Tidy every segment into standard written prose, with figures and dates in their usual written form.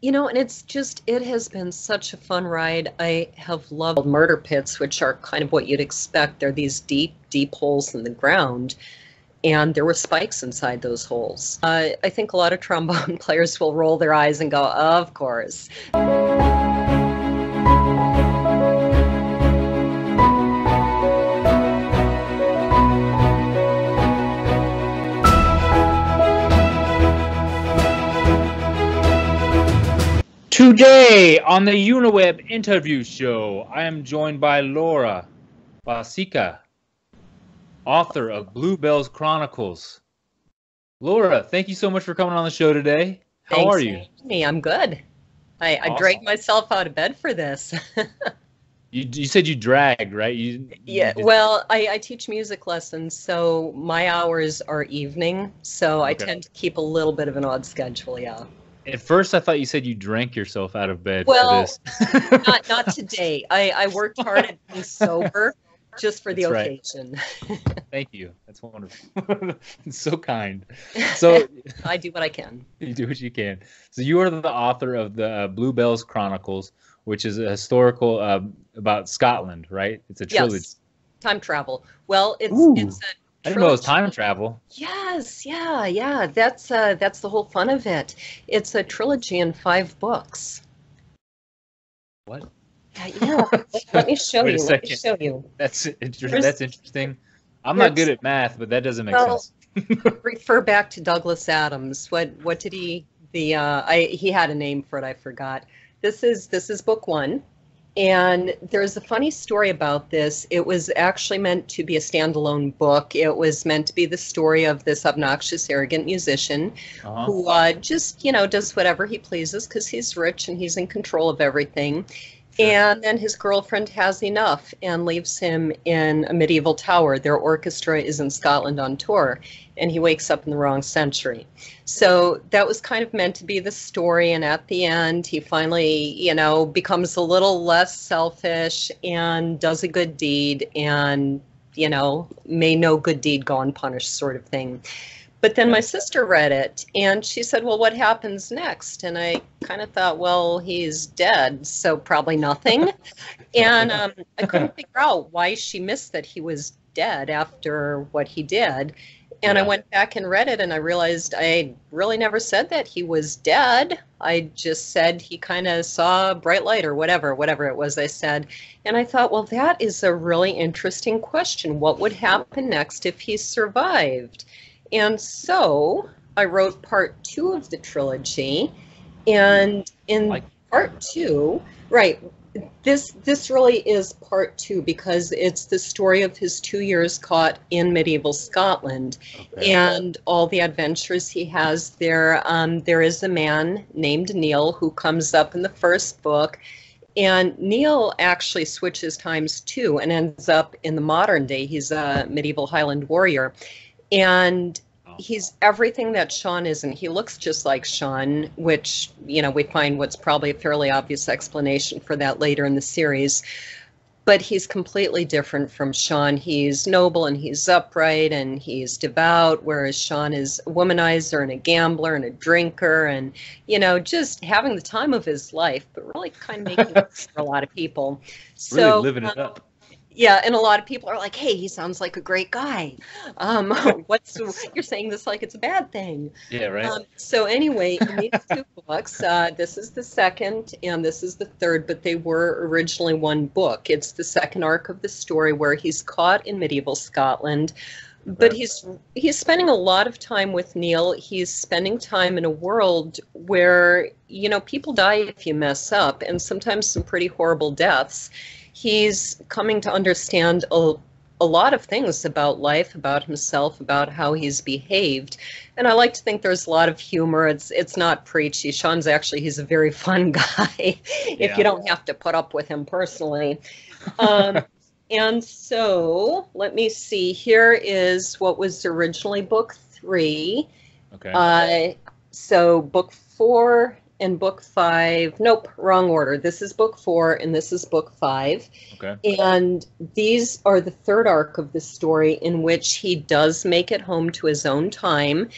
You know, and it's just, it has been such a fun ride. I have loved murder pits, which are kind of what you'd expect. They're these deep, deep holes in the ground, and there were spikes inside those holes. I think a lot of trombone players will roll their eyes and go, of course. Today on the UniWeb interview show, I am joined by Laura Vosika, author of Blue Bells Chronicles. Laura, thank you so much for coming on the show today. How are you? I'm good. Awesome. I dragged myself out of bed for this. You said you dragged, right? Yeah, well, I teach music lessons, so my hours are evening, so I tend to keep a little bit of an odd schedule, yeah. At first, I thought you said you drank yourself out of bed for this. not today. I worked hard at being sober just for the occasion. Right. Thank you. That's wonderful. It's so kind. So I do what I can. You do what you can. So you are the author of the Blue Bells Chronicles, which is a historical about Scotland, right? It's a trilogy. Yes. Time travel. Well, it's a I didn't know it was time travel. Yes, yeah. That's the whole fun of it. It's a trilogy in 5 books. What? Yeah. Let me show you. Let me show you. That's interesting. I'm not good at math, but that doesn't make sense. Refer back to Douglas Adams. What did he? He had a name for it. I forgot. This is book 1. And there's a funny story about this. It was actually meant to be a standalone book. It was meant to be the story of this obnoxious, arrogant musician who just, you know, does whatever he pleases because he's rich and he's in control of everything. Sure. And then his girlfriend has enough and leaves him in a medieval tower. Their orchestra is in Scotland on tour, and he wakes up in the wrong century. So that was kind of meant to be the story, and at the end, he finally, you know, becomes a little less selfish and does a good deed and, you know, may no good deed go unpunished sort of thing. But then my sister read it, and she said, well, what happens next? And I kind of thought, well, he's dead, so probably nothing. And I couldn't figure out why she missed that he was dead after what he did. And I went back and read it, and I realized I really never said that he was dead. I just said he kind of saw a bright light or whatever it was I said. And I thought, well, that is a really interesting question. What would happen next if he survived? And so I wrote part 2 of the trilogy. And in part 2, right, this really is part 2 because it's the story of his 2 years caught in medieval Scotland and all the adventures he has there. There is a man named Neil who comes up in the first book, and Neil actually switches times too and ends up in the modern day. He's a medieval Highland warrior. And he's everything that Sean isn't. He looks just like Sean, which, you know, we find what's probably a fairly obvious explanation for that later in the series. But he's completely different from Sean. He's noble and he's upright and he's devout, whereas Sean is a womanizer and a gambler and a drinker and, you know, just having the time of his life, but really kind of making it for a lot of people. Really so, living it up. Yeah, and a lot of people are like, hey, he sounds like a great guy. You're saying this like it's a bad thing. Yeah, right. So anyway, in these 2 books, this is the 2nd and this is the 3rd, but they were originally 1 book. It's the 2nd arc of the story where he's caught in medieval Scotland, but he's spending a lot of time with Neil. He's spending time in a world where, you know, people die if you mess up, and sometimes some pretty horrible deaths. He's coming to understand a lot of things about life, about himself, about how he's behaved. And I like to think there's a lot of humor. It's not preachy. Sean's actually, he's a very fun guy if you don't have to put up with him personally. And so let me see. Here is what was originally book 3. Okay. So book 4. And book 5, nope, wrong order. This is book 4 and this is book 5. Okay. And these are the 3rd arc of the story in which he does make it home to his own time.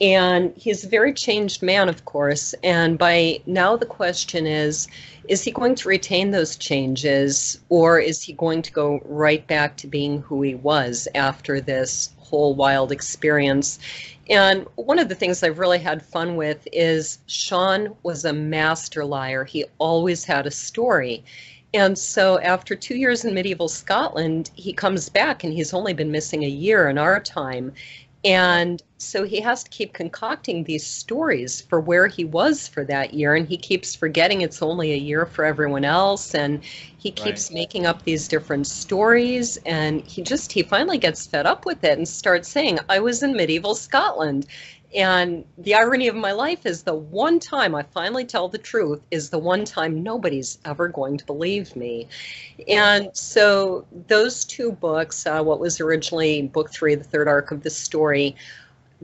And he's a very changed man, of course. And by now the question is he going to retain those changes, or is he going to go right back to being who he was after this whole wild experience? And one of the things I've really had fun with is Sean was a master liar. He always had a story. And so after 2 years in medieval Scotland, he comes back, and he's only been missing a year in our time. And so he has to keep concocting these stories for where he was for that year, and he keeps forgetting it's only a year for everyone else, and he keeps making up these different stories, and he finally gets fed up with it and starts saying, I was in medieval Scotland. And the irony of my life is the one time I finally tell the truth is the one time nobody's ever going to believe me. And so those two books, what was originally Book 3, the third arc of the story,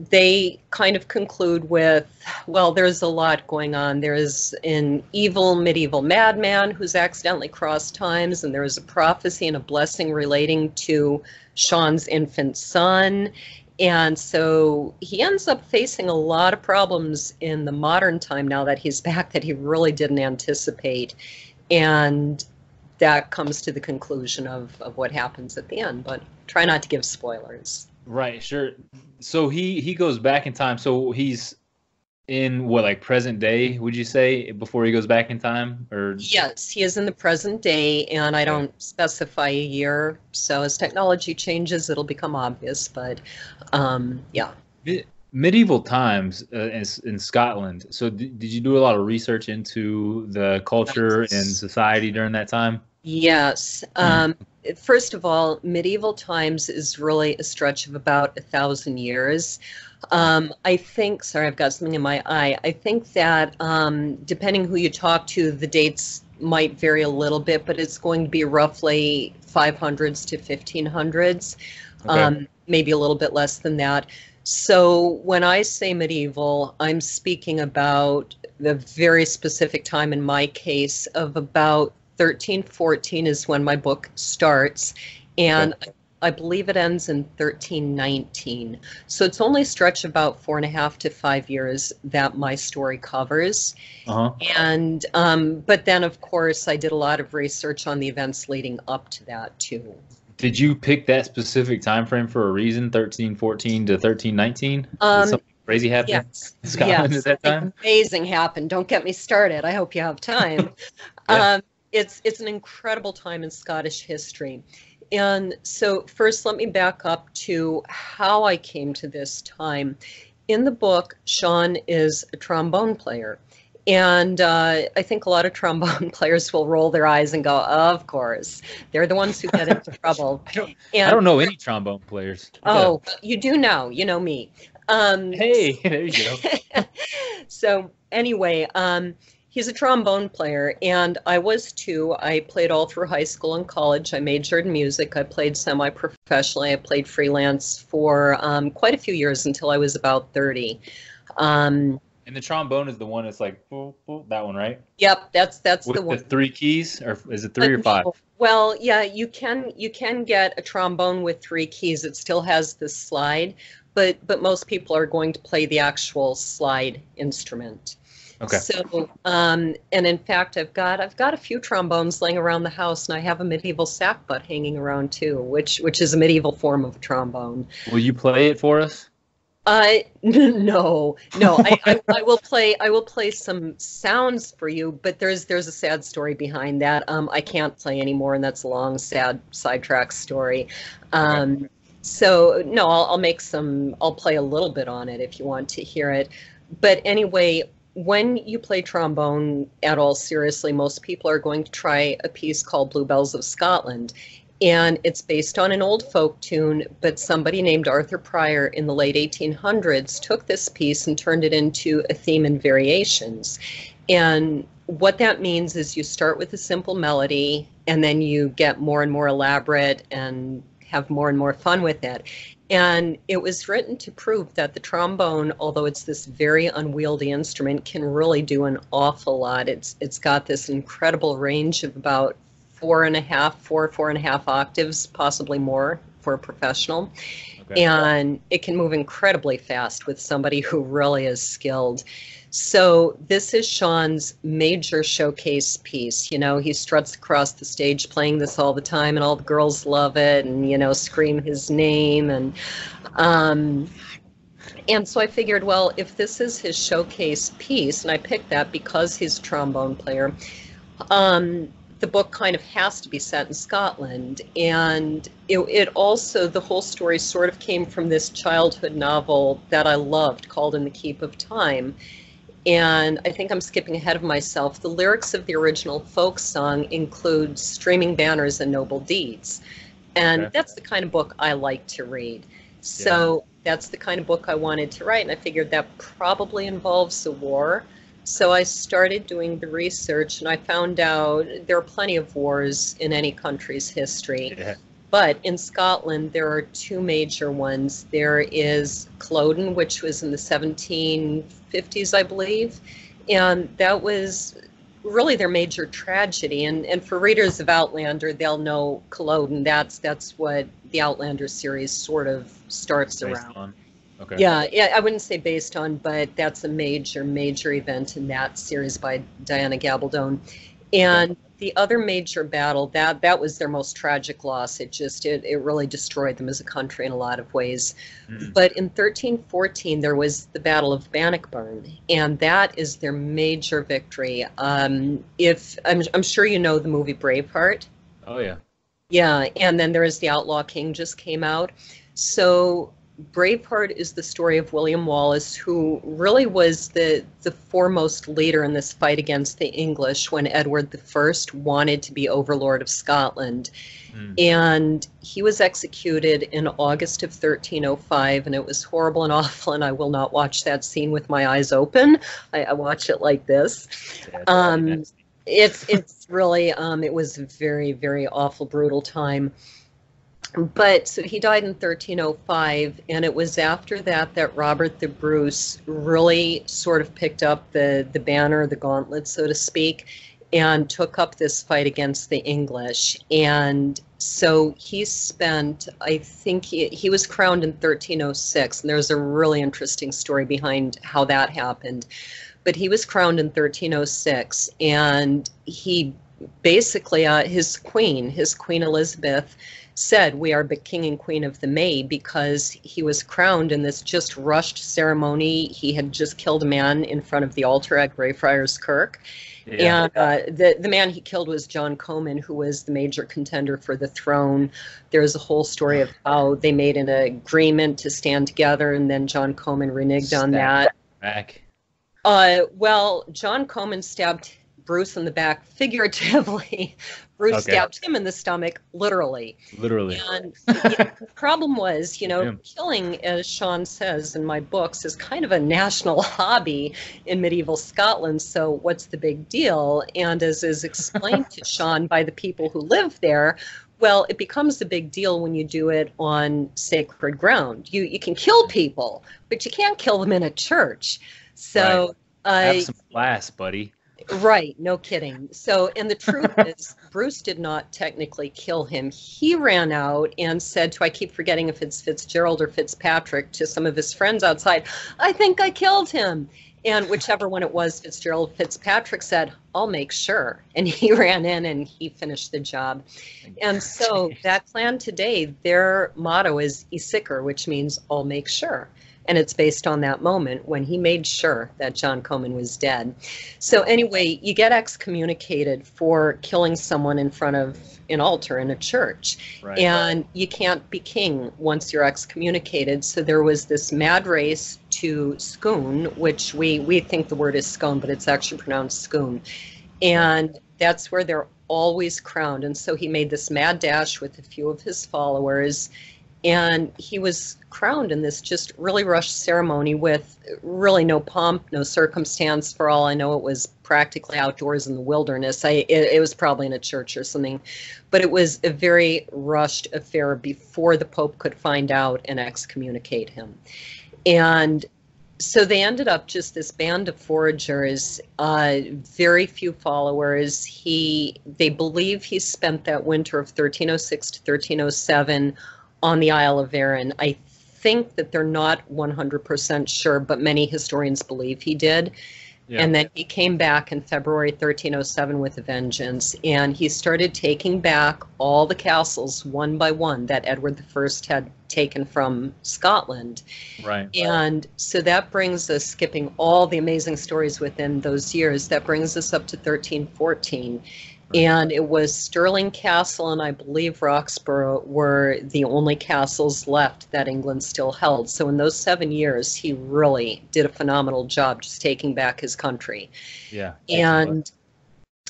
they kind of conclude with, well, there's a lot going on. There is an evil medieval madman who's accidentally crossed times, and there is a prophecy and a blessing relating to Sean's infant son. And so he ends up facing a lot of problems in the modern time now that he's back that he really didn't anticipate. And that comes to the conclusion of what happens at the end, but try not to give spoilers. Right, sure. So he goes back in time. So he's in what, like present day, would you say, before he goes back in time? Or yes, he is in the present day, and I don't specify a year, so as technology changes it'll become obvious, but yeah. Medieval times in Scotland. So did you do a lot of research into the culture and society during that time? Yes. First of all, medieval times is really a stretch of about 1,000 years. I think, sorry, I've got something in my eye. I think that depending who you talk to, the dates might vary a little bit, but it's going to be roughly 500s to 1500s, okay. Maybe a little bit less than that. So when I say medieval, I'm speaking about the very specific time in my case of about 1314 is when my book starts, and okay. I believe it ends in 1319. So it's only a stretch about 4.5 to 5 years that my story covers. Uh-huh. And but then, of course, I did a lot of research on the events leading up to that, too. Did you pick that specific time frame for a reason, 1314 to 1319? Something crazy happened in Scotland at that time? Amazing happened. Don't get me started. I hope you have time. It's an incredible time in Scottish history. And so first, let me back up to how I came to this time. In the book, Sean is a trombone player. And I think a lot of trombone players will roll their eyes and go, oh, of course. They're the ones who get into trouble. I don't know any trombone players. Oh, you do now. You know me. Hey, there you go. So anyway, he's a trombone player, and I was too. I played all through high school and college. I majored in music. I played semi-professionally. I played freelance for quite a few years until I was about 30. And the trombone is the one that's like, oh, oh, that one, right? Yep, that's the one. With the three keys, or is it three or five? Well, yeah, you can get a trombone with three keys. It still has the slide, but most people are going to play the actual slide instrument. Okay. So, and in fact, I've got a few trombones laying around the house, and I have a medieval sackbut hanging around too, which is a medieval form of trombone. Will you play it for us? No. I will play some sounds for you, but there's a sad story behind that. I can't play anymore, and that's a long, sad sidetrack story. So no, I'll play a little bit on it if you want to hear it. But anyway. When you play trombone at all seriously, most people are going to try a piece called Blue Bells of Scotland. And it's based on an old folk tune, but somebody named Arthur Pryor in the late 1800s took this piece and turned it into a theme and variations. And what that means is you start with a simple melody, and then you get more and more elaborate and have more and more fun with it. And it was written to prove that the trombone, although it's this very unwieldy instrument, can really do an awful lot. It's got this incredible range of about 4.5 octaves, possibly more for a professional. Okay. And it can move incredibly fast with somebody who really is skilled. So this is Sean's major showcase piece. You know, he struts across the stage playing this all the time, and all the girls love it and, you know, scream his name. And so I figured, well, if this is his showcase piece, and I picked that because he's a trombone player, the book kind of has to be set in Scotland. And it also, the whole story sort of came from this childhood novel that I loved called In the Keep of Time. And I think I'm skipping ahead of myself. The lyrics of the original folk song include streaming banners and noble deeds. And okay. That's the kind of book I like to read. So yeah. That's the kind of book I wanted to write. And I figured that probably involves a war. So I started doing the research, and I found out there are plenty of wars in any country's history. Yeah. But in Scotland, there are two major ones. There is Culloden, which was in the 1750s, I believe. And that was really their major tragedy. And for readers of Outlander, they'll know Culloden. That's what the Outlander series sort of starts around. Okay. Yeah, I wouldn't say based on, but that's a major, major event in that series by Diana Gabaldone. And okay. The other major battle, that was their most tragic loss. It really destroyed them as a country in a lot of ways. Mm. But in 1314, there was the Battle of Bannockburn, and that is their major victory. If I'm sure you know the movie Braveheart. Oh, yeah. Yeah, and then there is the Outlaw King just came out. So Braveheart is the story of William Wallace, who really was the foremost leader in this fight against the English when Edward I wanted to be overlord of Scotland. Mm. And he was executed in August of 1305, and it was horrible and awful, and I will not watch that scene with my eyes open. I watch it like this. Yeah, it's really, it was a very, very awful, brutal time. But so he died in 1305, and it was after that Robert the Bruce really sort of picked up the banner, the gauntlet, so to speak, and took up this fight against the English. And so he spent, I think he was crowned in 1306, and there's a really interesting story behind how that happened. But he was crowned in 1306, and he basically, his queen Elizabeth, said, "We are but king and queen of the May," because he was crowned in this just rushed ceremony. He had just killed a man in front of the altar at Greyfriars Kirk. Yeah. And the man he killed was John Comyn, who was the major contender for the throne. There's a whole story of how they made an agreement to stand together, and then John Comyn reneged on that. Back. Well, John Comyn stabbed Bruce in the back figuratively. Bruce stabbed him in the stomach literally. And the problem was, you know, killing, as Sean says in my books, is kind of a national hobby in medieval Scotland, so what's the big deal? And as is explained to Sean by the people who live there, well, it becomes a big deal when you do it on sacred ground. You can kill people, but you can't kill them in a church. So right. Have some class, buddy. Right, no kidding. So, and the truth is, Bruce did not technically kill him. He ran out and said to, I keep forgetting if it's Fitzgerald or Fitzpatrick, to some of his friends outside, "I think I killed him." And whichever one it was, Fitzgerald, Fitzpatrick, said, "I'll make sure." And he ran in and he finished the job. And so that clan today, their motto is Isikr, which means "I'll make sure." And it's based on that moment when he made sure that John Comyn was dead. So anyway, you get excommunicated for killing someone in front of an altar in a church. Right. And you can't be king once you're excommunicated. So there was this mad race to Scone, which we think the word is Scone, but it's actually pronounced Scone. And that's where they're always crowned. And so he made this mad dash with a few of his followers, and he was crowned in this just really rushed ceremony with really no pomp, no circumstance. For all I know, it was practically outdoors in the wilderness. It was probably in a church or something, but it was a very rushed affair before the Pope could find out and excommunicate him. And so they ended up just this band of foragers, very few followers. They believe he spent that winter of 1306 to 1307 on the Isle of Arran. I think that they're not 100% sure, but many historians believe he did. Yeah. And then he came back in February 1307 with a vengeance, and he started taking back all the castles one by one that Edward I had taken from Scotland. Right. And so that brings us, skipping all the amazing stories within those years, that brings us up to 1314. Right. And it was Stirling Castle and I believe Roxburgh were the only castles left that England still held. So in those 7 years, he really did a phenomenal job just taking back his country. Yeah. And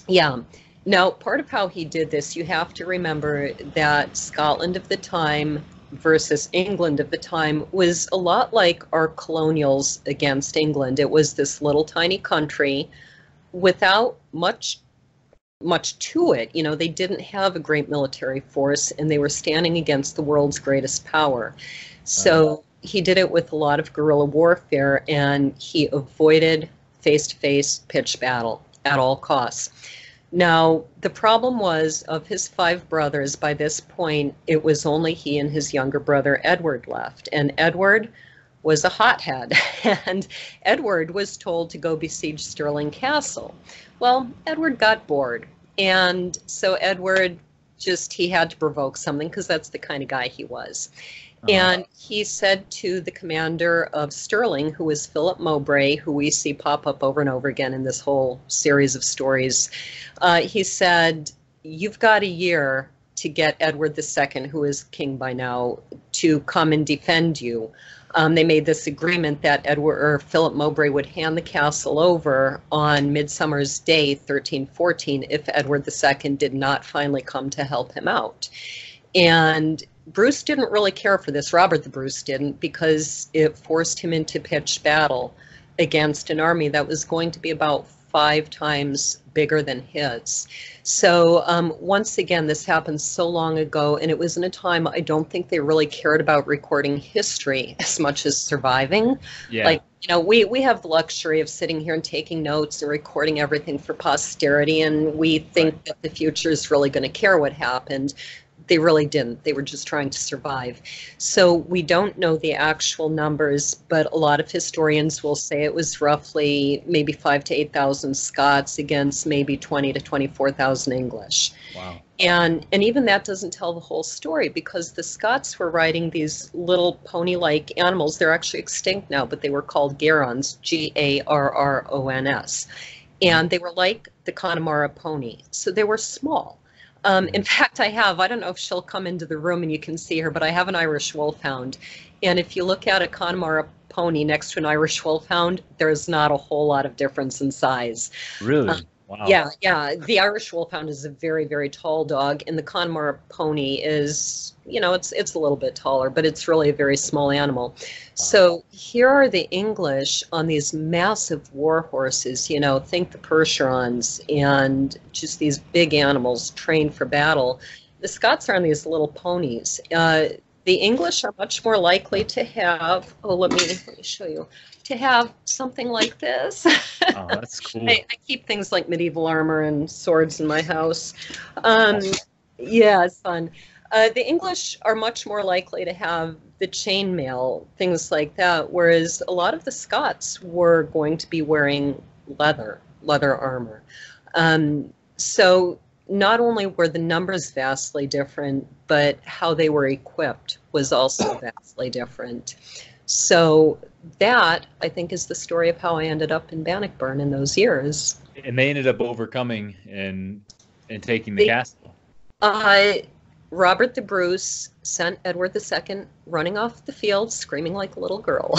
yeah. Now, part of how he did this, you have to remember that Scotland of the time versus England of the time was a lot like our colonials against England. It was this little tiny country without much to it. You know, they didn't have a great military force and they were standing against the world's greatest power. So he did it with a lot of guerrilla warfare, and he avoided face-to-face pitched battle at all costs. Now, the problem was, of his five brothers, by this point, it was only he and his younger brother Edward left. And Edward was a hothead, and Edward was told to go besiege Stirling Castle. Well, Edward got bored, and so Edward just, he had to provoke something, because that's the kind of guy he was. And he said to the commander of Stirling, who was Philip Mowbray, who we see pop up over and over again in this whole series of stories, he said, you've got a year to get Edward II, who is king by now, to come and defend you. They made this agreement that Philip Mowbray would hand the castle over on Midsummer's Day, 1314, if Edward II did not finally come to help him out. And Bruce didn't really care for this, Robert the Bruce didn't, because it forced him into pitched battle against an army that was going to be about 5 times bigger than his. So once again, this happened so long ago, and it was in a time I don't think they really cared about recording history as much as surviving. Yeah. Like, you know, we have the luxury of sitting here and taking notes and recording everything for posterity, and we think that the future is really going to care what happened. They really didn't. They were just trying to survive. So we don't know the actual numbers, but a lot of historians will say it was roughly maybe 5,000 to 8,000 Scots against maybe 20,000 to 24,000 English. Wow. And even that doesn't tell the whole story, because the Scots were riding these little pony-like animals. They're actually extinct now, but they were called garrons, G-A-R-R-O-N-S. And they were like the Connemara pony. So they were small. In fact, I don't know if she'll come into the room and you can see her, but I have an Irish wolfhound. And if you look at a Connemara pony next to an Irish wolfhound, there's not a whole lot of difference in size. Really? Wow. Yeah. The Irish wolfhound is a very, very tall dog, and the Connemara pony is, you know, it's a little bit taller, but it's really a very small animal. Wow. So here are the English on these massive war horses, you know, think the Percherons, and just these big animals trained for battle. The Scots are on these little ponies. The English are much more likely to have, let me show you, to have something like this. Oh, that's cool. I keep things like medieval armor and swords in my house. Yeah, it's fun. The English are much more likely to have the chainmail, things like that, whereas a lot of the Scots were going to be wearing leather armor. So not only were the numbers vastly different, but how they were equipped was also vastly different. So that, I think, is the story of how I ended up in Bannockburn in those years. And they ended up overcoming and taking the castle. Robert the Bruce sent Edward II running off the field, screaming like a little girl.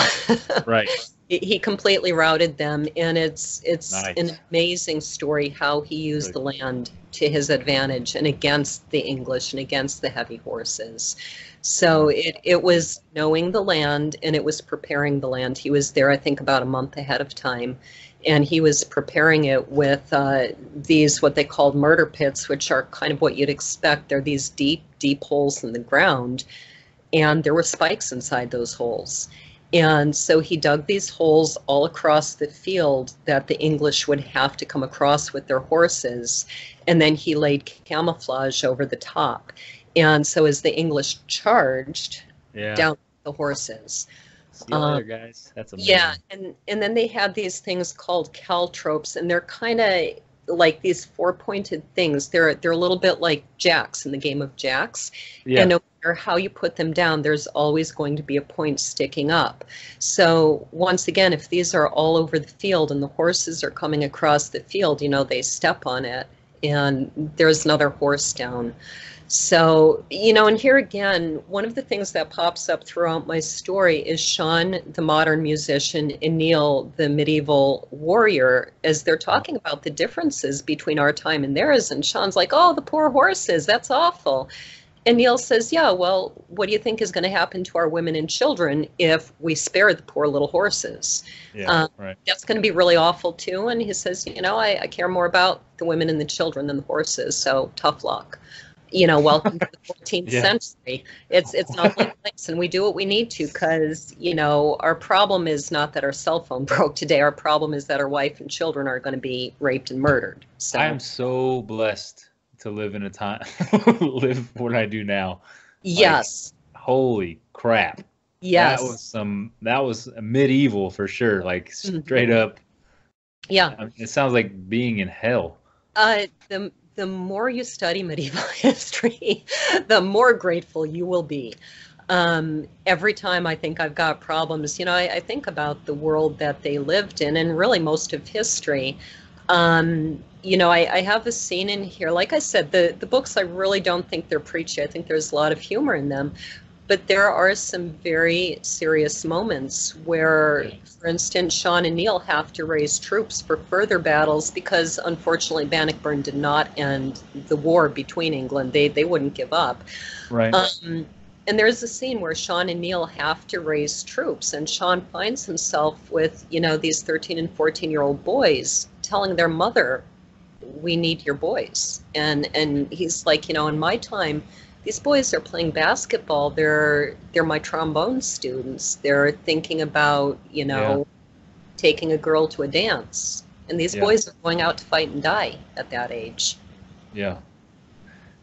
Right. He completely routed them, and it's nice. An amazing story how he used the land to his advantage and against the English and against the heavy horses. So it was knowing the land, and it was preparing the land. He was there, I think, about a month ahead of time, and he was preparing it with these, what they called murder pits, which are kind of what you'd expect. They're these deep, deep holes in the ground, and there were spikes inside those holes. And so he dug these holes all across the field that the English would have to come across with their horses, and then he laid camouflage over the top. And so as the English charged down the horses. See you later, guys. That's amazing. Yeah, and then they had these things called caltropes, and they're kind of like these four-pointed things. They're a little bit like jacks in the game of jacks. Yeah. And no matter how you put them down, there's always going to be a point sticking up. So once again, if these are all over the field and the horses are coming across the field, you know, they step on it and there's another horse down. So, you know, and here again, one of the things that pops up throughout my story is Sean, the modern musician, and Neil, the medieval warrior, as they're talking about the differences between our time and theirs. And Sean's like, oh, the poor horses, that's awful. And Neil says, yeah, well, what do you think is going to happen to our women and children if we spare the poor little horses? Yeah, right. That's going to be really awful, too. And he says, you know, I care more about the women and the children than the horses, so tough luck. You know, welcome to the 14th century. It's not like this, and we do what we need to, because, you know, our problem is not that our cell phone broke today. Our problem is that our wife and children are going to be raped and murdered. So I am so blessed to live in a time, live what I do now. Yes. Like, holy crap. Yes. That was medieval for sure. Like straight up. Yeah. I mean, it sounds like being in hell. The more you study medieval history, the more grateful you will be. Every time I think I've got problems, you know, I think about the world that they lived in and really most of history. You know, I have a scene in here. Like I said, the books, I really don't think they're preachy. I think there's a lot of humor in them. But there are some very serious moments where, for instance, Sean and Neil have to raise troops for further battles because, unfortunately, Bannockburn did not end the war between England. They wouldn't give up. Right. And there's a scene where Sean and Neil have to raise troops, and Sean finds himself with, you know, these 13- and 14-year-old boys telling their mother, we need your boys. And he's like, you know, in my time, these boys are playing basketball. They're my trombone students. They're thinking about, you know, taking a girl to a dance. And these boys are going out to fight and die at that age. Yeah.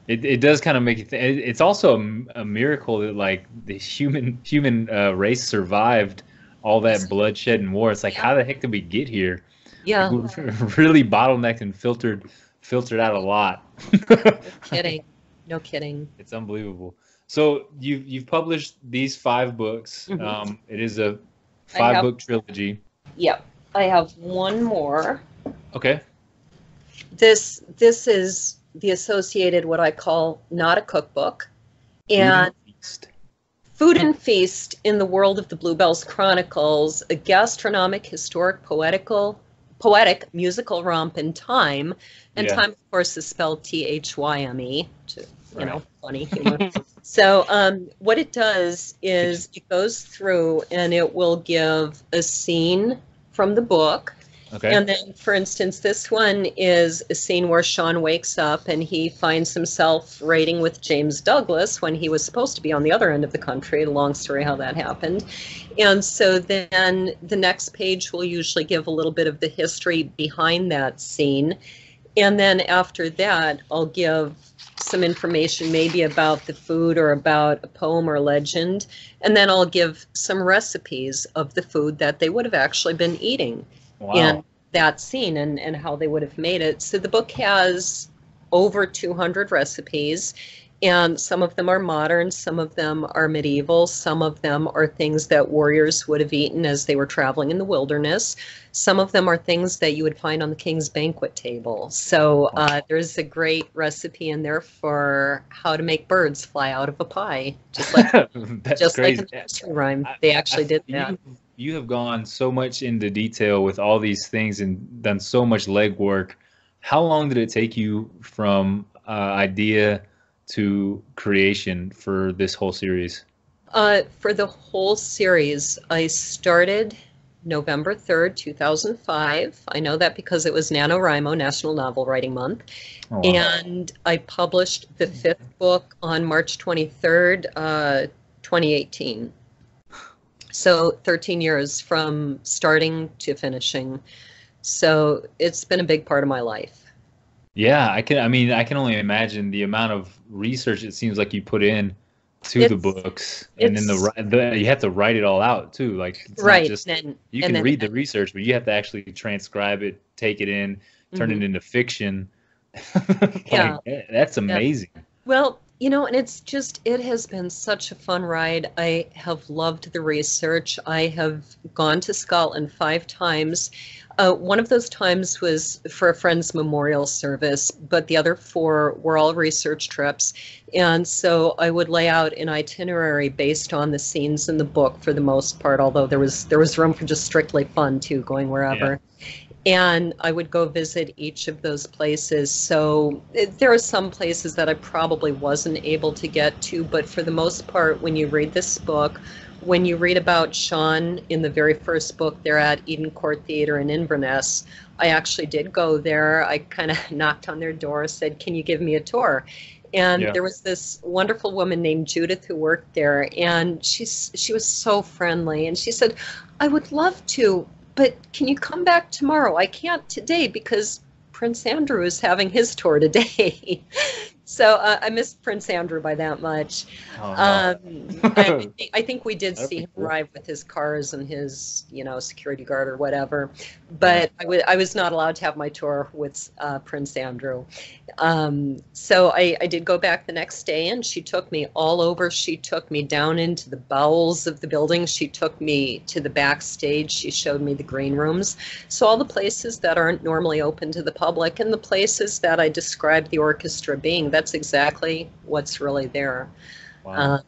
It does kind of make you think. It's also a miracle that, like, the human race survived all that bloodshed and war. It's like, how the heck did we get here? Yeah. Like, we're really bottlenecked and filtered out a lot. No kidding. No kidding. It's unbelievable. So you've published these 5 books. It is a 5-book trilogy. Yep. I have one more. Okay. This is the associated, what I call, not a cookbook. And Food and Feast in the World of the Blue Bells Chronicles, a gastronomic, historic, poetic musical romp in time, and time, of course, is spelled Thyme, to, you know, funny humor. So what it does is it goes through and it will give a scene from the book. Okay. And then, for instance, this one is a scene where Sean wakes up and he finds himself raiding with James Douglas when he was supposed to be on the other end of the country. Long story how that happened. And so then the next page will usually give a little bit of the history behind that scene. And then after that, I'll give some information maybe about the food or about a poem or legend. And then I'll give some recipes of the food that they would have actually been eating. Wow. In that scene, and how they would have made it. So the book has over 200 recipes, and some of them are modern, some of them are medieval, some of them are things that warriors would have eaten as they were traveling in the wilderness. Some of them are things that you would find on the king's banquet table. So there's a great recipe in there for how to make birds fly out of a pie, just like just crazy. Like in the nursery rhyme. They actually did that. You have gone so much into detail with all these things and done so much legwork. How long did it take you from idea to creation for this whole series? For the whole series, I started November 3rd, 2005. I know that because it was NaNoWriMo, National Novel Writing Month. Oh, wow. And I published the 5th book on March 23rd, 2018. So 13 years from starting to finishing. So it's been a big part of my life. Yeah, I can only imagine the amount of research it seems like you put in to the books, and then the you have to write it all out too. Like it's right, not just, you can read the research, but you have to actually transcribe it, take it in, turn it into fiction. Like, yeah, that's amazing. Yeah. Well, you know, and it's just, it has been such a fun ride. I have loved the research. I have gone to Scotland 5 times. One of those times was for a friend's memorial service, but the other 4 were all research trips. And so I would lay out an itinerary based on the scenes in the book for the most part, although there was room for just strictly fun too, going wherever. Yeah. And I would go visit each of those places. So there are some places that I probably wasn't able to get to, but for the most part, when you read this book, when you read about Sean in the very first book there at Eden Court Theatre in Inverness, I actually did go there. I kind of knocked on their door, said, can you give me a tour? And there was this wonderful woman named Judith who worked there, and she was so friendly. And she said, I would love to, but can you come back tomorrow? I can't today because Prince Andrew is having his tour today. So I missed Prince Andrew by that much. I think we did see him arrive with his cars and his, you know, security guard or whatever. But I was not allowed to have my tour with Prince Andrew. So I did go back the next day, and she took me all over. She took me down into the bowels of the building. She took me to the backstage. She showed me the green rooms. So all the places that aren't normally open to the public, and the places that I described the orchestra being, that's exactly what's really there. Wow.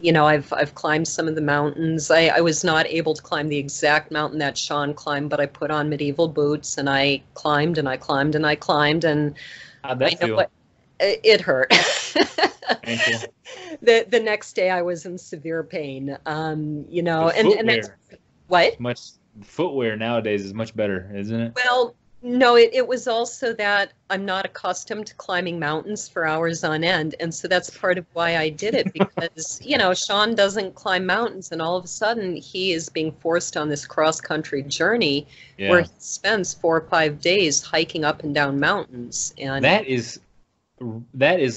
You know, I've climbed some of the mountains. I was not able to climb the exact mountain that Sean climbed, but I put on medieval boots and I climbed and I climbed and I climbed, and it hurt. The next day I was in severe pain. You know, and that's what footwear nowadays is much better, isn't it? Well, no, it was also that I'm not accustomed to climbing mountains for hours on end. And so that's part of why I did it, because, you know, Sean doesn't climb mountains, and all of a sudden he is being forced on this cross-country journey where he spends 4 or 5 days hiking up and down mountains. And that is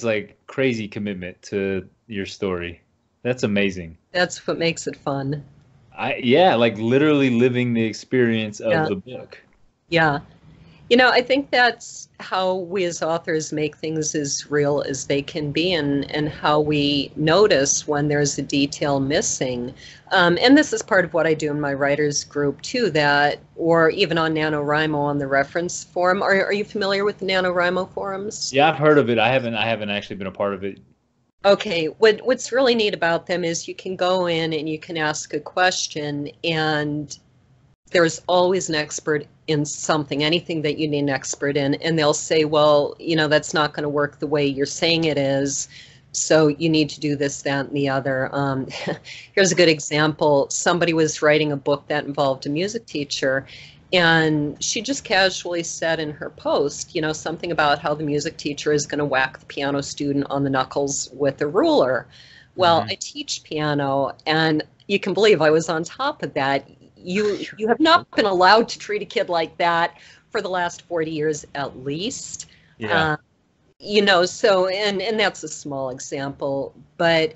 like crazy commitment to your story. That's amazing. That's what makes it fun. Like literally living the experience of the book. Yeah. You know, I think that's how we as authors make things as real as they can be, and how we notice when there's a detail missing. And this is part of what I do in my writers group too, that, or even on NaNoWriMo on the reference forum. Are you familiar with the NaNoWriMo forums? Yeah, I've heard of it. I haven't actually been a part of it. Okay, what's really neat about them is you can go in and you can ask a question, and there's always an expert in something, anything that you need an expert in, and they'll say, well, you know, that's not going to work the way you're saying it is, so you need to do this, that, and the other. Here's a good example. Somebody was writing a book that involved a music teacher, and she just casually said in her post, you know, something about how the music teacher is going to whack the piano student on the knuckles with a ruler. Well, I teach piano, and you can believe I was on top of that. You have not been allowed to treat a kid like that for the last 40 years at least. Yeah. You know, so, and that's a small example, but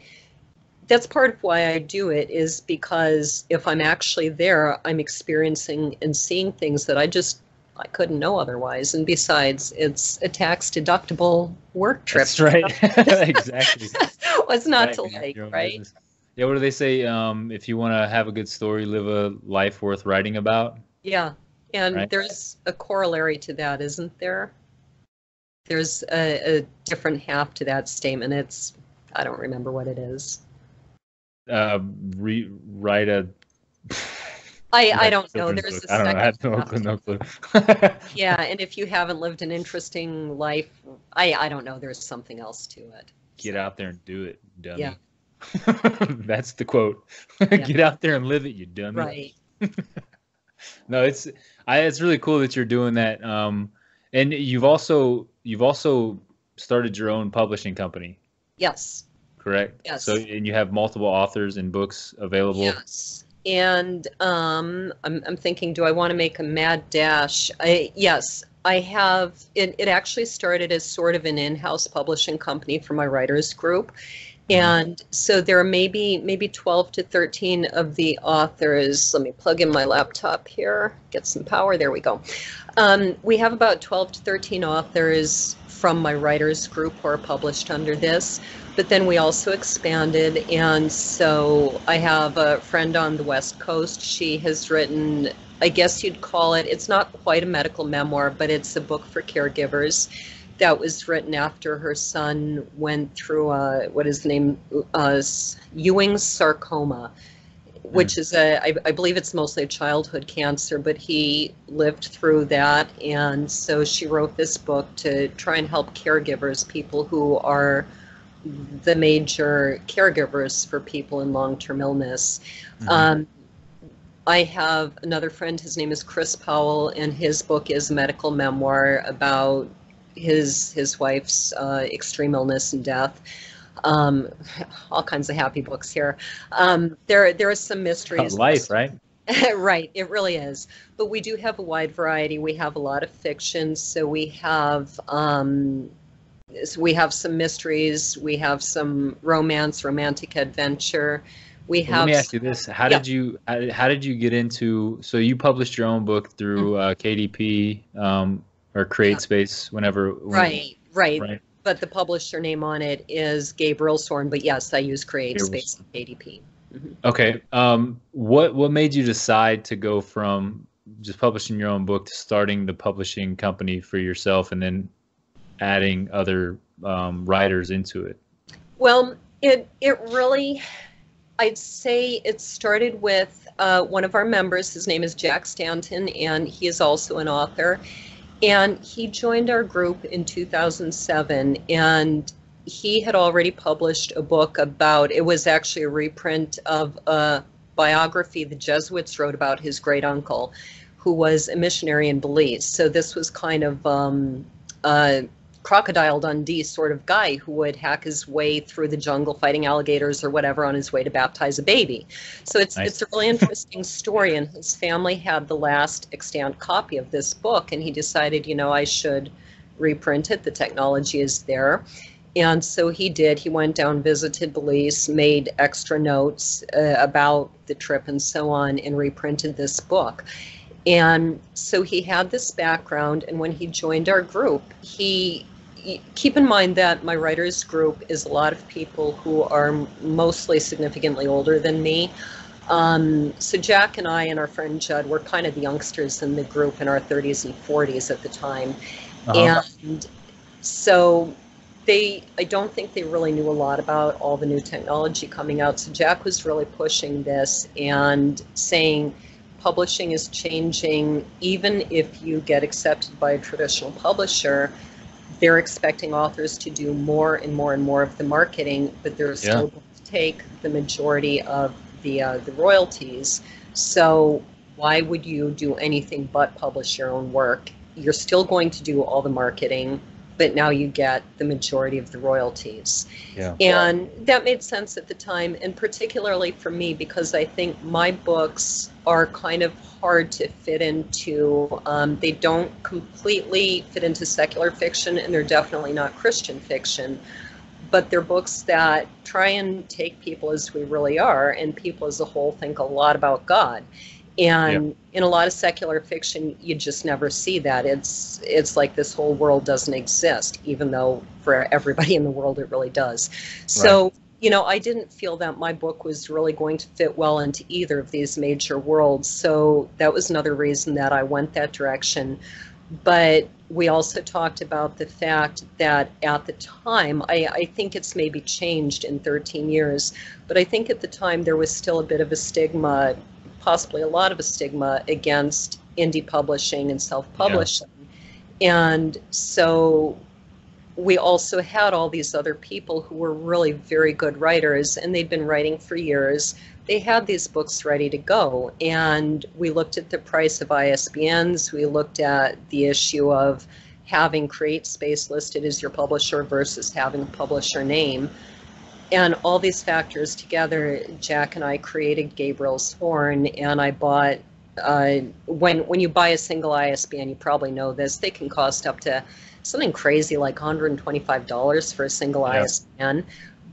that's part of why I do it, is because if I'm actually there, I'm experiencing and seeing things that I couldn't know otherwise. And besides, it's a tax-deductible work trip. That's right. Exactly. What's not to like, right? Business. Yeah, what do they say? If you want to have a good story, live a life worth writing about. Yeah, and there's a corollary to that, isn't there? There's a different half to that statement. I don't remember what it is. Rewrite a... I don't know. There's a second half. No clue. Yeah, and if you haven't lived an interesting life, I don't know. There's something else to it. Get out there and do it, dummy. Yeah. That's the quote. Get out there and live it, you dummy. Right. No, it's really cool that you're doing that. And you've also started your own publishing company. Yes. Correct? Yes. So, and you have multiple authors and books available. Yes. And I'm thinking, do I want to make a mad dash? Yes. I have, it actually started as sort of an in-house publishing company for my writers group. And so there are maybe 12 to 13 of the authors. Let me plug in my laptop here, get some power. There we go. We have about 12 to 13 authors from my writers group who are published under this, but then we also expanded. And so I have a friend on the West Coast. She has written, I guess you'd call it, it's not quite a medical memoir, but it's a book for caregivers. That was written after her son went through Ewing's sarcoma, which is I believe it's mostly a childhood cancer, but he lived through that. And so she wrote this book to try and help caregivers, people who are the major caregivers for people in long-term illness. Mm-hmm. I have another friend, his name is Chris Powell, and his book is a medical memoir about his wife's extreme illness and death. All kinds of happy books here. There are some mysteries. Life, right? Right, it really is. But we do have a wide variety. We have a lot of fiction, so we have some mysteries. We have some romance, romantic adventure. We have. Well, let me ask you this: How did you get into? So you published your own book through KDP. Or create space whenever. Right. But the publisher name on it is Gabriel's Horn. But yes, I use create space and KDP. Mm-hmm. Okay. What made you decide to go from just publishing your own book to starting the publishing company for yourself and then adding other writers into it? Well, it really, I'd say it started with one of our members. His name is Jack Stanton, and he is also an author. And he joined our group in 2007, and he had already published a book about, it was actually a reprint of a biography the Jesuits wrote about his great uncle, who was a missionary in Belize. So this was kind of a Crocodile Dundee sort of guy who would hack his way through the jungle fighting alligators or whatever on his way to baptize a baby. So it's nice. It's a really interesting story, and his family had the last extant copy of this book, and he decided, you know, I should reprint it. The technology is there. And so he did. He went down, visited Belize, made extra notes about the trip and so on, and reprinted this book. And so he had this background, and when he joined our group, keep in mind that my writers group is a lot of people who are mostly significantly older than me. So Jack and I and our friend Judd were kind of the youngsters in the group in our 30s and 40s at the time. Uh-huh. And so I don't think they really knew a lot about all the new technology coming out. So Jack was really pushing this and saying, publishing is changing. Even if you get accepted by a traditional publisher, they're expecting authors to do more and more and more of the marketing, but they're still going to take the majority of the royalties. So why would you do anything but publish your own work? You're still going to do all the marketing, but now you get the majority of the royalties. Yeah. And that made sense at the time, and particularly for me, because I think my books are kind of hard to fit into. They don't completely fit into secular fiction, and they're definitely not Christian fiction, but they're books that try and take people as we really are, and people as a whole think a lot about God. And in a lot of secular fiction, you just never see that. It's like this whole world doesn't exist, even though for everybody in the world it really does. So, you know, I didn't feel that my book was really going to fit well into either of these major worlds. So that was another reason that I went that direction. But we also talked about the fact that at the time, I think it's maybe changed in 13 years, but I think at the time there was still a bit of a stigma, possibly a lot of a stigma, against indie publishing and self-publishing. Yeah. And so we also had all these other people who were really very good writers, and they'd been writing for years. They had these books ready to go. And we looked at the price of ISBNs. We looked at the issue of having Create Space listed as your publisher versus having a publisher name. And all these factors together, Jack and I created Gabriel's Horn, and I bought, when you buy a single ISBN, you probably know this, they can cost up to something crazy like $125 for a single ISBN.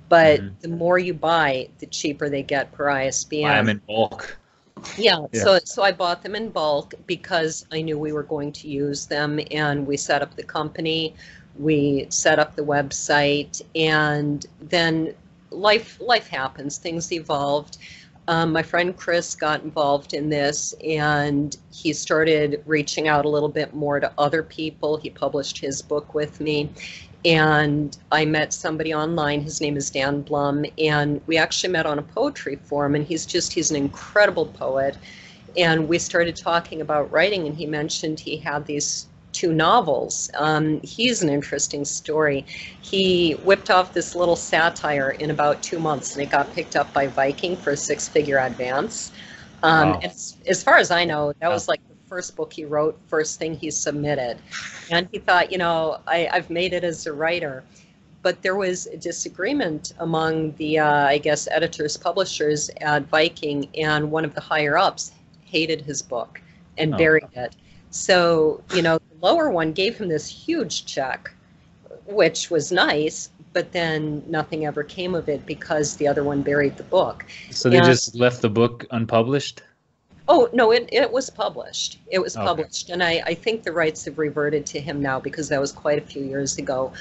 but the more you buy, the cheaper they get per ISBN. Buy them in bulk. Yeah, so I bought them in bulk because I knew we were going to use them, and we set up the company, we set up the website, and then life happens, things evolved. My friend Chris got involved in this, and he started reaching out a little bit more to other people. He published his book with me, and I met somebody online. His name is Dan Blum, and we actually met on a poetry forum, and he's an incredible poet. And we started talking about writing, and he mentioned he had these two novels. He's an interesting story. He whipped off this little satire in about 2 months, and it got picked up by Viking for a six-figure advance. Wow. As far as I know, that was like the first book he wrote, first thing he submitted. And he thought, you know, I've made it as a writer. But there was a disagreement among the, I guess, editors, publishers at Viking, and one of the higher-ups hated his book and buried it. So, you know, the lower one gave him this huge check, which was nice, but then nothing ever came of it because the other one buried the book. So they just left the book unpublished? Oh, no, it was published. It was published. And I think the rights have reverted to him now, because that was quite a few years ago.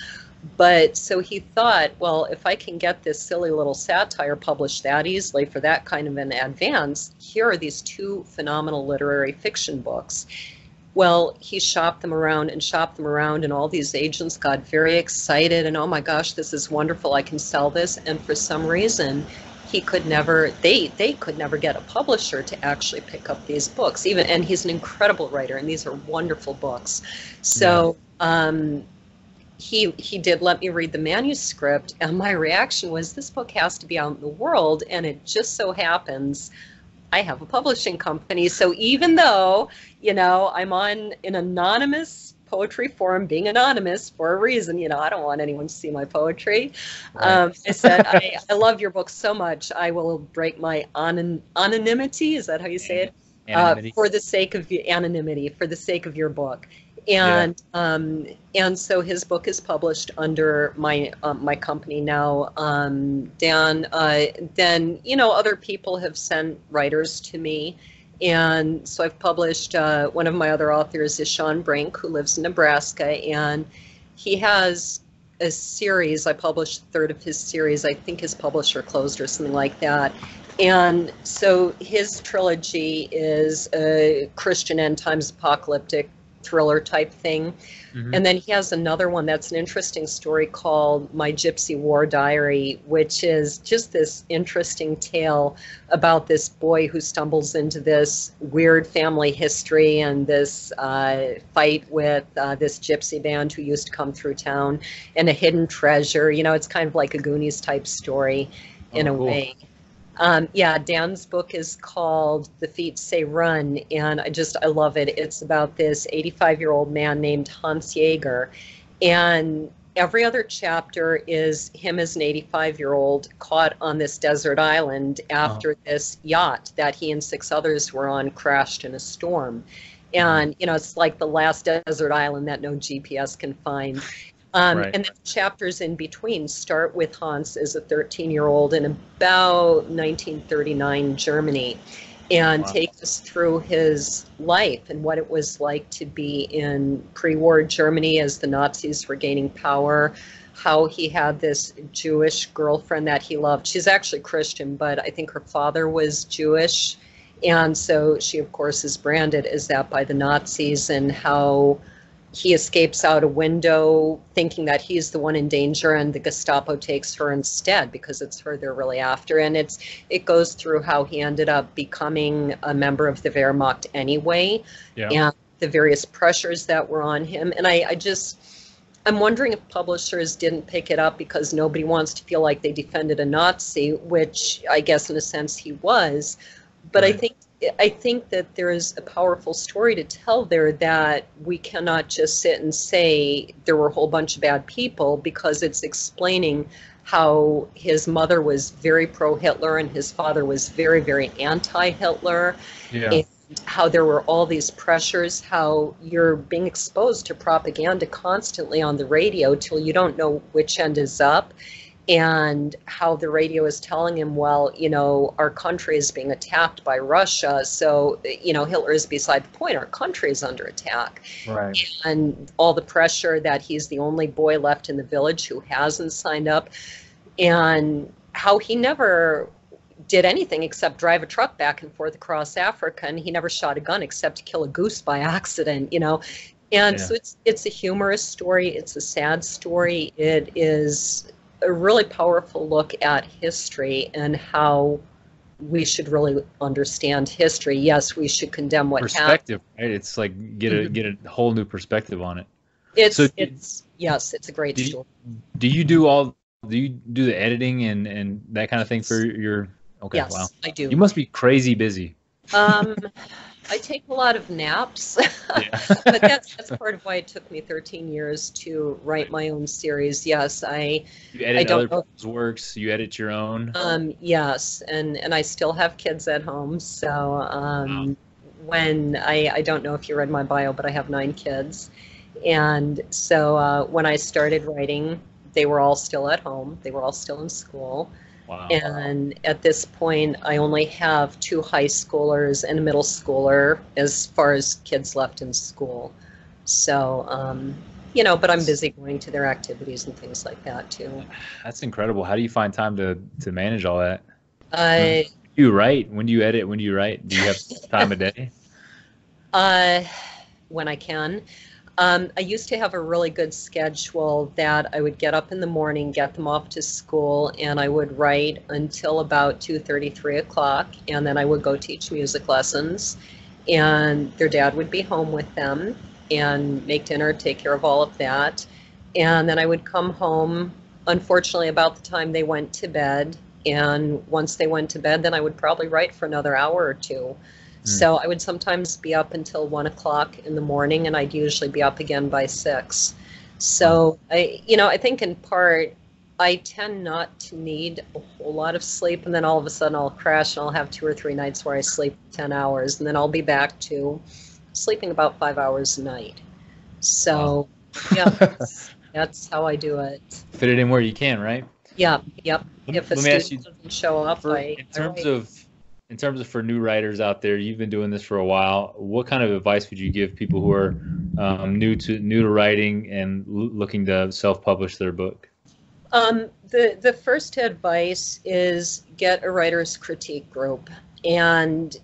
But so he thought, well, if I can get this silly little satire published that easily for that kind of an advance, here are these two phenomenal literary fiction books. Well, he shopped them around, and all these agents got very excited, and oh my gosh, this is wonderful, I can sell this. And for some reason, he could never, they could never get a publisher to actually pick up these books. Even, and he's an incredible writer, and these are wonderful books. So he did let me read the manuscript, and my reaction was, this book has to be out in the world, and it just so happens I have a publishing company. So even though, you know, I'm on an anonymous poetry forum, being anonymous for a reason, you know, I don't want anyone to see my poetry. I said, I love your book so much, I will break my anonymity, is that how you say it? For the sake of the anonymity, for the sake of your book. And and so his book is published under my my company now. Dan, then, you know, other people have sent writers to me, and so I've published. One of my other authors is Sean Brink, who lives in Nebraska, and he has a series. I published a third of his series. I think his publisher closed or something like that. And so his trilogy is a Christian end times apocalyptic thriller type thing. And then he has another one that's an interesting story called My Gypsy War Diary, which is just this interesting tale about this boy who stumbles into this weird family history and this fight with this gypsy band who used to come through town, and a hidden treasure. You know, it's kind of like a Goonies type story in a way. Yeah, Dan's book is called The Feet Say Run, and I love it. It's about this 85-year-old man named Hans Jaeger, and every other chapter is him as an 85-year-old caught on this desert island after this yacht that he and six others were on crashed in a storm. And, you know, it's like the last desert island that no GPS can find. And the chapters in between start with Hans as a 13-year-old in about 1939 Germany, and take us through his life and what it was like to be in pre-war Germany as the Nazis were gaining power, how he had this Jewish girlfriend that he loved. She's actually Christian, but I think her father was Jewish, and so she, of course, is branded as that by the Nazis, and how he escapes out a window thinking that he's the one in danger, and the Gestapo takes her instead because it's her they're really after. And it goes through how he ended up becoming a member of the Wehrmacht anyway, and the various pressures that were on him. And I'm wondering if publishers didn't pick it up because nobody wants to feel like they defended a Nazi, which I guess in a sense he was. But I think that there is a powerful story to tell there, that we cannot just sit and say there were a whole bunch of bad people, because it's explaining how his mother was very pro-Hitler and his father was very, very anti-Hitler, and how there were all these pressures, how you're being exposed to propaganda constantly on the radio till you don't know which end is up. and how the radio is telling him, well, you know, our country is being attacked by Russia, so, you know, Hitler is beside the point, our country is under attack. Right. And all the pressure that he's the only boy left in the village who hasn't signed up, and how he never did anything except drive a truck back and forth across Africa, and he never shot a gun except to kill a goose by accident, you know. And yeah. So it's a humorous story, it's a sad story, it is a really powerful look at history and how we should really understand history. Yes, we should condemn what happened. Perspective, right? It's like get a whole new perspective on it. It's a great story. Do you do the editing and that kind of thing for your? Okay, yes, wow. I do. You must be crazy busy. I take a lot of naps, yeah. But that's part of why it took me 13 years to write my own series. Yes, I edit other people's works. You edit your own. Yes, and I still have kids at home, so when I don't know if you read my bio, but I have 9 kids, and so when I started writing, they were all still at home. They were all still in school. Wow. And at this point, I only have 2 high schoolers and a middle schooler as far as kids left in school. So, you know, but I'm busy going to their activities and things like that, too. That's incredible. How do you find time to manage all that? You write? When do you edit? When do you write? Do you have time a day? When I can. I used to have a really good schedule that I would get up in the morning, get them off to school, and I would write until about 2:30, 3 o'clock, and then I would go teach music lessons, and their dad would be home with them and make dinner, take care of all of that, and then I would come home, unfortunately, about the time they went to bed, and once they went to bed, then I would probably write for another hour or two. So I would sometimes be up until 1 o'clock in the morning, and I'd usually be up again by 6. So, I think in part, I tend not to need a whole lot of sleep, and then all of a sudden I'll crash and I'll have 2 or 3 nights where I sleep 10 hours, and then I'll be back to sleeping about 5 hours a night. So, yeah, that's how I do it. Fit it in where you can, right? Yeah, yep. If a student doesn't show up, In terms of for new writers out there, you've been doing this for a while. What kind of advice would you give people who are new to writing and looking to self-publish their book? The first advice is get a writer's critique group, and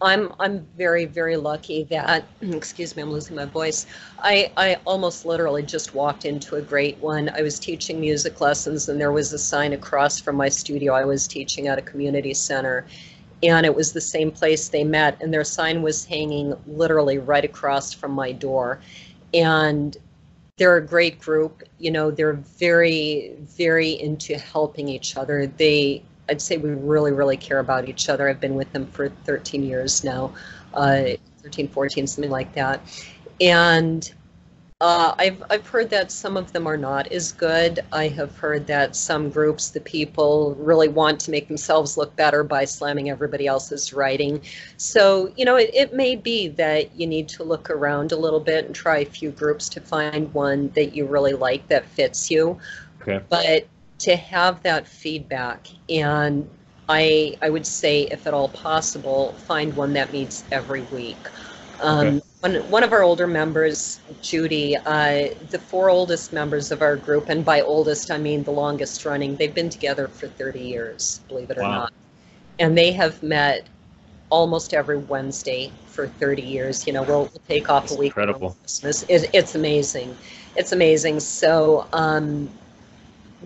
I'm very, very lucky that excuse me, I'm losing my voice. I almost literally just walked into a great one. I was teaching music lessons, and there was a sign across from my studio. I was teaching at a community center. And it was the same place they met, and their sign was hanging literally right across from my door. And they're a great group. You know, they're very, very into helping each other. I'd say we really, really care about each other. I've been with them for 13 years now, 13, 14, something like that. And I've heard that some of them are not as good. I have heard that some groups, the people really want to make themselves look better by slamming everybody else's writing. So, you know, it may be that you need to look around a little bit and try a few groups to find one that you really like that fits you. Okay. But to have that feedback, and I would say, if at all possible, find one that meets every week. Okay. One of our older members, Judy, the 4 oldest members of our group, and by oldest I mean the longest running, they've been together for 30 years, believe it or not. And they have met almost every Wednesday for 30 years. You know, we'll take off a week. Incredible. Christmas. It's amazing. It's amazing. So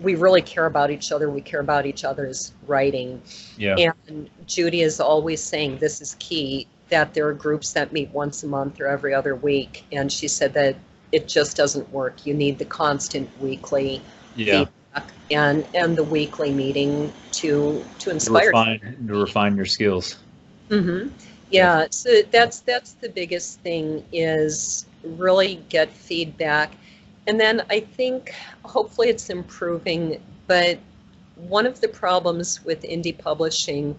we really care about each other. We care about each other's writing. Yeah. And Judy is always saying this is key, that there are groups that meet once a month or every other week, and she said that it just doesn't work. You need the constant weekly feedback and the weekly meeting to inspire to refine your skills. Mm-hmm. Yeah, so that's the biggest thing, is really get feedback. And then I think hopefully it's improving, but one of the problems with indie publishing,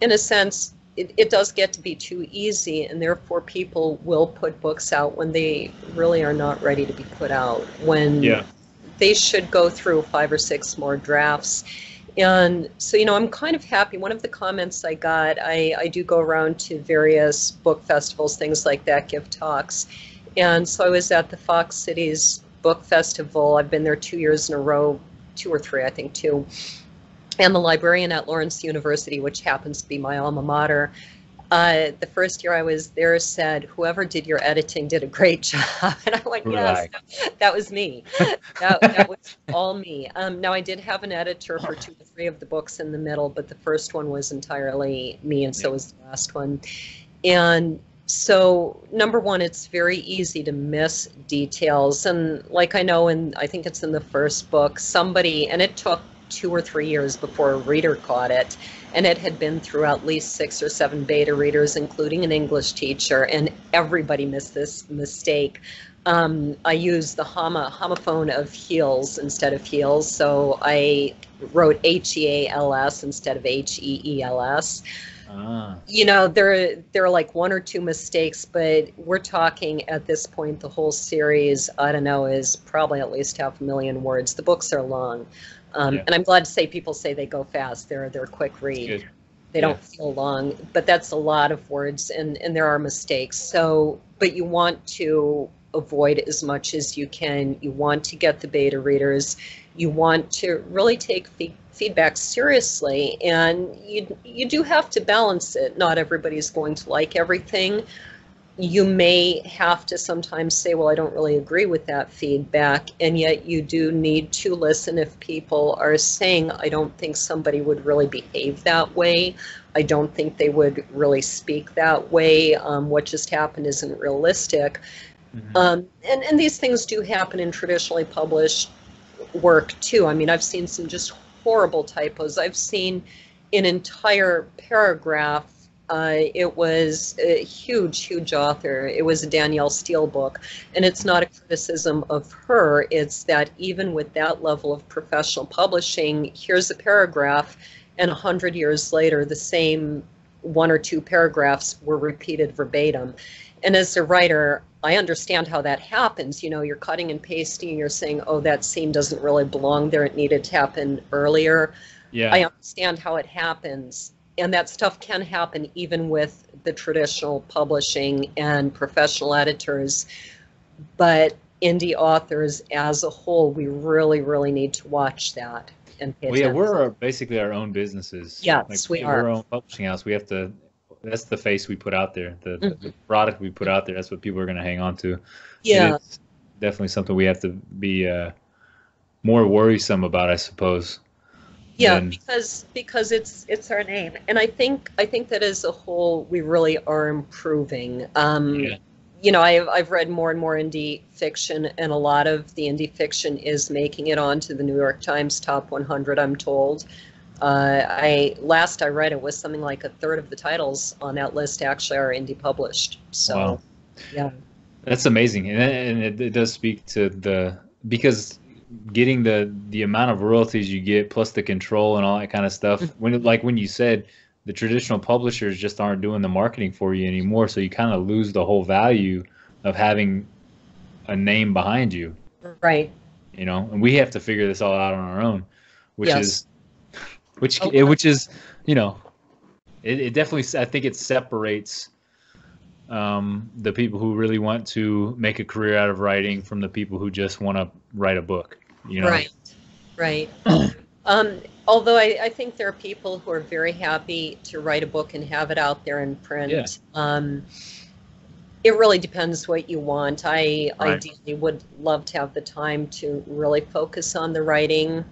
in a sense, it does get to be too easy, and therefore people will put books out when they really are not ready to be put out, when they should go through 5 or 6 more drafts. And so, you know, I'm kind of happy. One of the comments I got, I do go around to various book festivals, things like that, give talks. And so I was at the Fox Cities Book Festival. I've been there 2 years in a row, 2 or 3, I think 2. And the librarian at Lawrence University, which happens to be my alma mater, the first year I was there said, whoever did your editing did a great job. And I went, yes, that was me. that was all me. Now, I did have an editor for 2 or 3 of the books in the middle, but the first one was entirely me, and so was the last one. And so, number one, it's very easy to miss details. And like I know, and I think it's in the first book, somebody, and it took 2 or 3 years before a reader caught it, and it had been through at least 6 or 7 beta readers, including an English teacher, and everybody missed this mistake. I used the homophone of heels instead of heels, so I wrote H-E-A-L-S instead of H-E-E-L-S. You know, there are like 1 or 2 mistakes, but we're talking at this point, the whole series, I don't know, is probably at least 500,000 words. The books are long. And I'm glad to say people say they go fast. They're quick read. They don't feel long, but that's a lot of words, and there are mistakes. So, but you want to avoid as much as you can. You want to get the beta readers. You want to really take feedback seriously, and you do have to balance it. Not everybody's going to like everything. You may have to sometimes say, well, I don't really agree with that feedback, and yet you do need to listen if people are saying, I don't think somebody would really behave that way. I don't think they would really speak that way. What just happened isn't realistic. And these things do happen in traditionally published work, too. I mean, I've seen some just horrible typos. I've seen an entire paragraph. It was a huge, huge author. It was a Danielle Steele book, and it's not a criticism of her. It's that even with that level of professional publishing, here's a paragraph, and 100 years later, the same 1 or 2 paragraphs were repeated verbatim. And as a writer, I understand how that happens. You know, you're cutting and pasting, and you're saying, oh, that scene doesn't really belong there. It needed to happen earlier. Yeah. I understand how it happens. And that stuff can happen even with the traditional publishing and professional editors. But indie authors as a whole, we really, really need to watch that and pay attention. Well, yeah, we're basically our own businesses. Yes, like, we are. We're our own publishing house. We have to, that's the face we put out there, the product we put out there. That's what people are going to hang on to. Yeah. It's definitely something we have to be more worrisome about, I suppose. Yeah, because it's our name, and I think that as a whole we really are improving. You know, I've read more and more indie fiction, and a lot of the indie fiction is making it onto the New York Times top 100. I'm told. Last I read, it was something like 1/3 of the titles on that list actually are indie published. So, wow. Yeah, that's amazing, and it does speak to the because. Getting the amount of royalties you get plus the control and all that kind of stuff, when you said the traditional publishers just aren't doing the marketing for you anymore, so you kind of lose the whole value of having a name behind you, right? You know, and we have to figure this all out on our own, which is you know, it definitely, I think it separates the people who really want to make a career out of writing from the people who just want to write a book. You know? Right. Although I think there are people who are very happy to write a book and have it out there in print. Yeah. It really depends what you want. I ideally would love to have the time to really focus on the writing,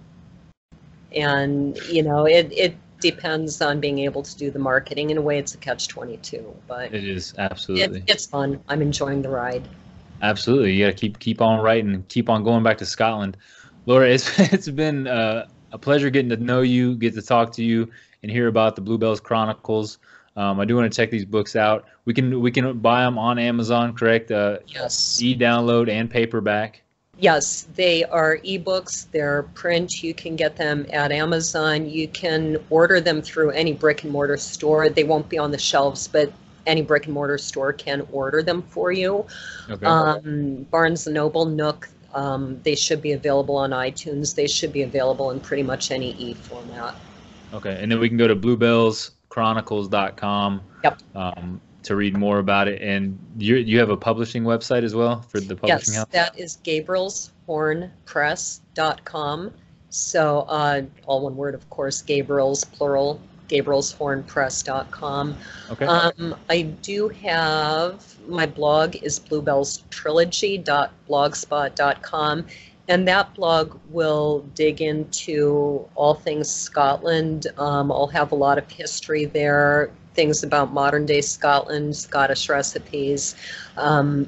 and you know, it depends on being able to do the marketing. In a way, it's a catch-22, but it is absolutely. It's fun. I'm enjoying the ride. Absolutely, you got to keep on writing, keep on going back to Scotland. Laura, it's been a pleasure getting to know you, get to talk to you, and hear about the Blue Bells Chronicles. I do want to check these books out. We can buy them on Amazon, correct? Yes. E-download and paperback. Yes, they are ebooks. They're print. You can get them at Amazon. You can order them through any brick and mortar store. They won't be on the shelves, but any brick and mortar store can order them for you. Okay. Barnes & Noble, Nook, They should be available on iTunes. They should be available in pretty much any e-format. Okay, and then we can go to bluebellschronicles.com to read more about it. And you have a publishing website as well for the publishing house? Yes, that is Gabriel's Horn Press.com. So all one word, of course, Gabriel's, plural, GabrielsHornPress.com. Okay. I do have, my blog is bluebellstrilogy.blogspot.com, and that blog will dig into all things Scotland. I'll have a lot of history there, things about modern day Scotland, Scottish recipes,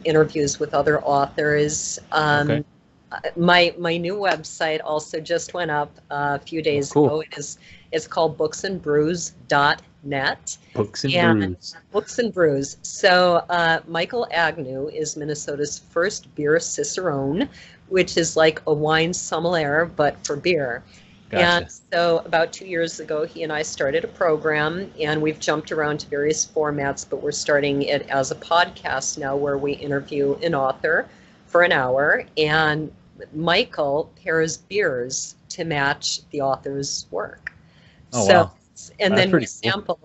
interviews with other authors. Okay. My new website also just went up a few days ago. It's called booksandbrews.net. Books and Brews. So Michael Agnew is Minnesota's first beer cicerone, which is like a wine sommelier, but for beer. Gotcha. And so about 2 years ago, he and I started a program, and we've jumped around to various formats, but we're starting it as a podcast now where we interview an author for an hour, and Michael pairs beers to match the author's work. Oh, so, wow. And then we sample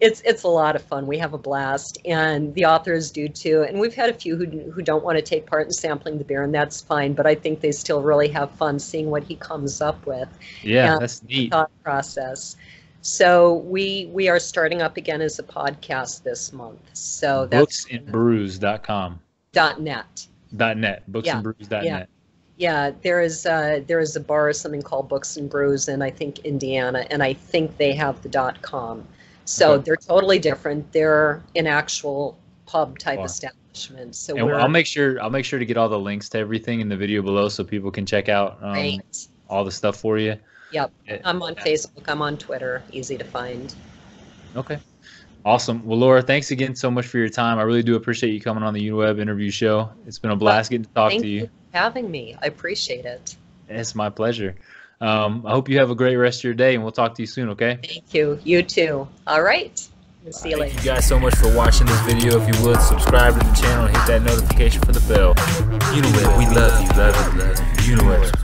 it. It's a lot of fun. We have a blast, and the authors do too. And we've had a few who don't want to take part in sampling the beer, and that's fine. But I think they still really have fun seeing what he comes up with. Yeah, that's neat. The thought process. So we are starting up again as a podcast this month. So that's booksandbrews.net. .net, booksandbrews.net. Yeah. Yeah, there is a bar or something called Books and Brews in, I think, Indiana, and I think they have the .com. So They're totally different. They're an actual pub type establishment. So I'll make sure to get all the links to everything in the video below so people can check out all the stuff for you. Yep. I'm on Facebook, I'm on Twitter, easy to find. Okay. Awesome. Well, Laura, thanks again so much for your time. I really do appreciate you coming on the UniWeb interview show. It's been a blast getting to talk to you. Thank you for having me. I appreciate it. It's my pleasure. I hope you have a great rest of your day, and we'll talk to you soon, okay? Thank you. You too. All right. We'll see you later. Thank you guys so much for watching this video. If you would, subscribe to the channel and hit that notification for the bell. UniWeb, we love you, love you, love you. UniWeb.